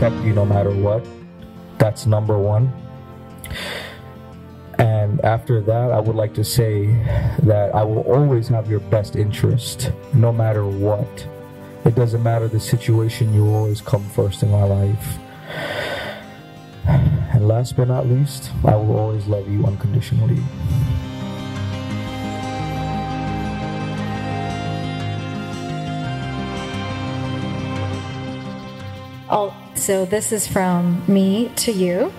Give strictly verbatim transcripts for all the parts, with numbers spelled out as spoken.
protect you no matter what. That's number one. And after that, I would like to say that I will always have your best interest, no matter what. It doesn't matter the situation, you will always come first in my life. And last but not least, I will always love you unconditionally. Oh, so this is from me to you.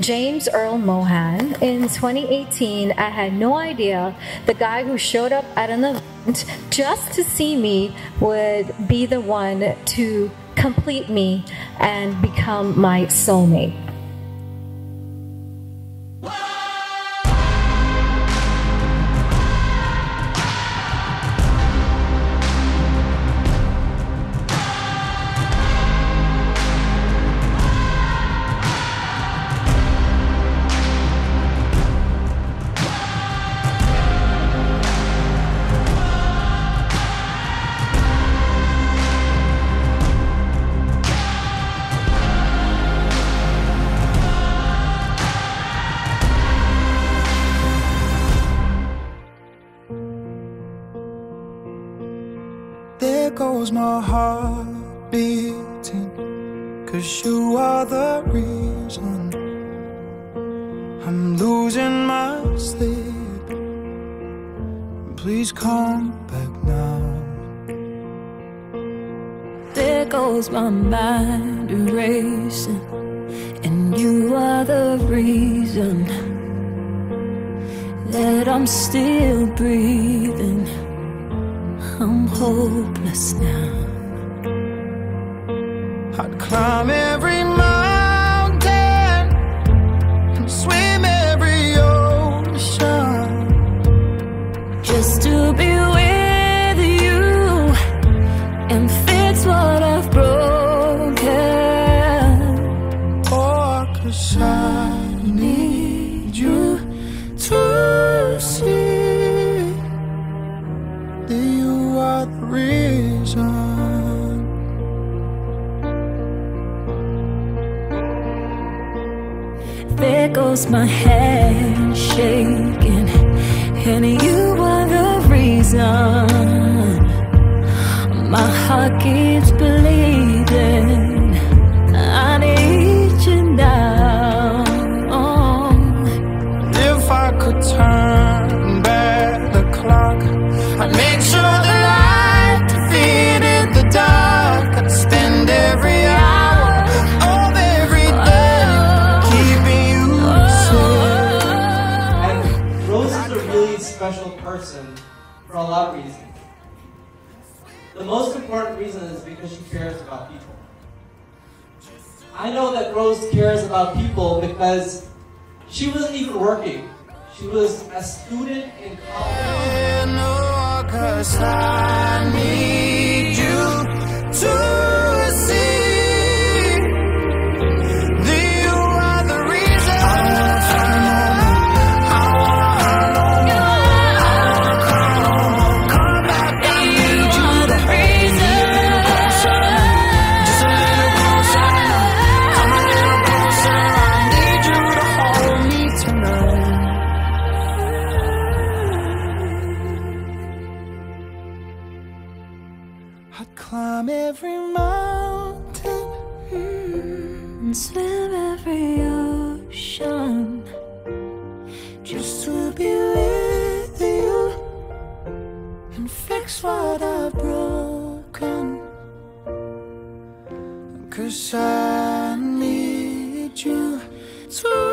James Earl Mohan. In twenty eighteen, I had no idea the guy who showed up at an event just to see me would be the one to complete me and become my soulmate. There goes my heart beating, 'cause you are the reason I'm losing my sleep. Please come back now. There goes my mind racing, and you are the reason that I'm still breathing. I'm hopeless now. I'd climb every mountain and swim every ocean just to be with you and fix what I've broken. Oh, 'cause I need you to see reason. There goes my head shaking, and you are the reason my heart keeps bleeding. I need you now. Oh. If I could turn back the clock, I'd make sure that special person for a lot of reasons. The most important reason is because she cares about people. I know that Rose cares about people because she wasn't even working. She was a student in college. 'Cause I need you to see. I'd climb every mountain and swim every ocean just to be with you and fix what I've broken. 'Cause I need you to